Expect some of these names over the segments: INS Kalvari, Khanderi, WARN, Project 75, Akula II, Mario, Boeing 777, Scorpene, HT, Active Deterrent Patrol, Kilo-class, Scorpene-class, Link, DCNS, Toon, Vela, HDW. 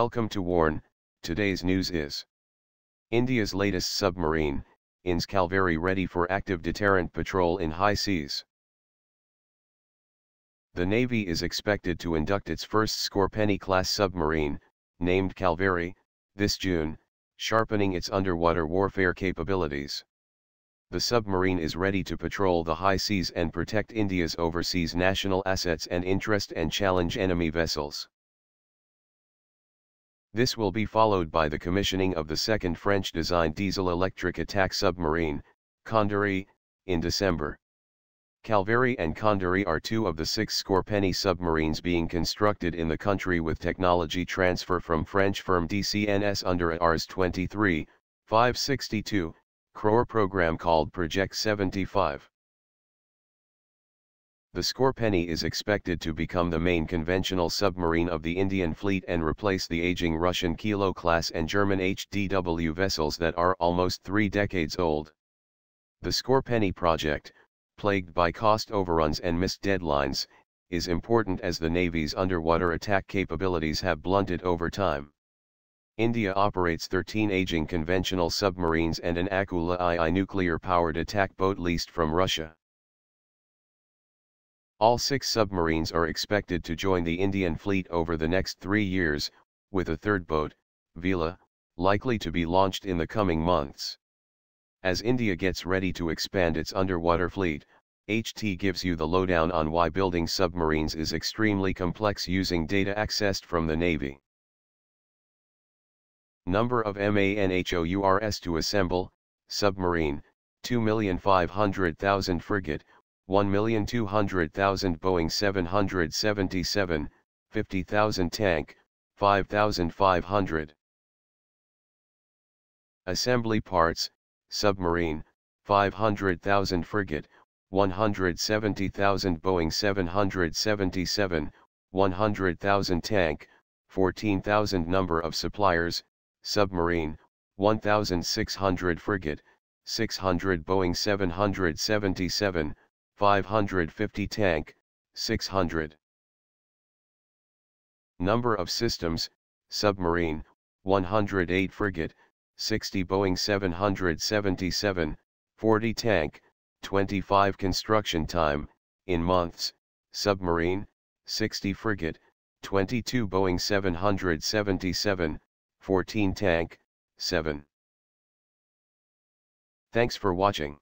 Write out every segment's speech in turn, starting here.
Welcome to WARN. Today's news is India's latest submarine, INS Kalvari, ready for active deterrent patrol in high seas. The Navy is expected to induct its first Scorpene-class submarine, named Kalvari, this June, sharpening its underwater warfare capabilities. The submarine is ready to patrol the high seas and protect India's overseas national assets and interest and challenge enemy vessels. This will be followed by the commissioning of the second French-designed diesel-electric attack submarine, Khanderi, in December. Kalvari and Khanderi are two of the 6 Scorpene submarines being constructed in the country with technology transfer from French firm DCNS under a Rs 23,562 crore program called Project 75. The Scorpene is expected to become the main conventional submarine of the Indian fleet and replace the aging Russian Kilo-class and German HDW vessels that are almost 3 decades old. The Scorpene project, plagued by cost overruns and missed deadlines, is important as the Navy's underwater attack capabilities have blunted over time. India operates 13 aging conventional submarines and an Akula II nuclear-powered attack boat leased from Russia. All 6 submarines are expected to join the Indian fleet over the next 3 years, with a third boat, Vela, likely to be launched in the coming months. As India gets ready to expand its underwater fleet, HT gives you the lowdown on why building submarines is extremely complex using data accessed from the Navy. Number of MANHOURs to assemble: submarine, 2,500,000; frigate, 1,200,000; Boeing 777, 50,000; tank, 5,500. Assembly parts: submarine, 500,000; frigate, 170,000; Boeing 777, 100,000; tank, 14,000. Number of suppliers: submarine, 1,600; frigate, 600; Boeing 777, 550; tank, 600. Number of systems: submarine, 108; frigate, 60; Boeing 777, 40; tank, 25. Construction time, in months: submarine, 60; frigate, 22; Boeing 777, 14; tank, 7. Thanks for watching.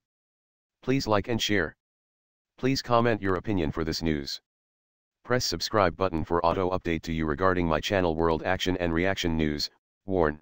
Please like and share. Please comment your opinion for this news. Press subscribe button for auto update to you regarding my channel World Action and Reaction News, WARN.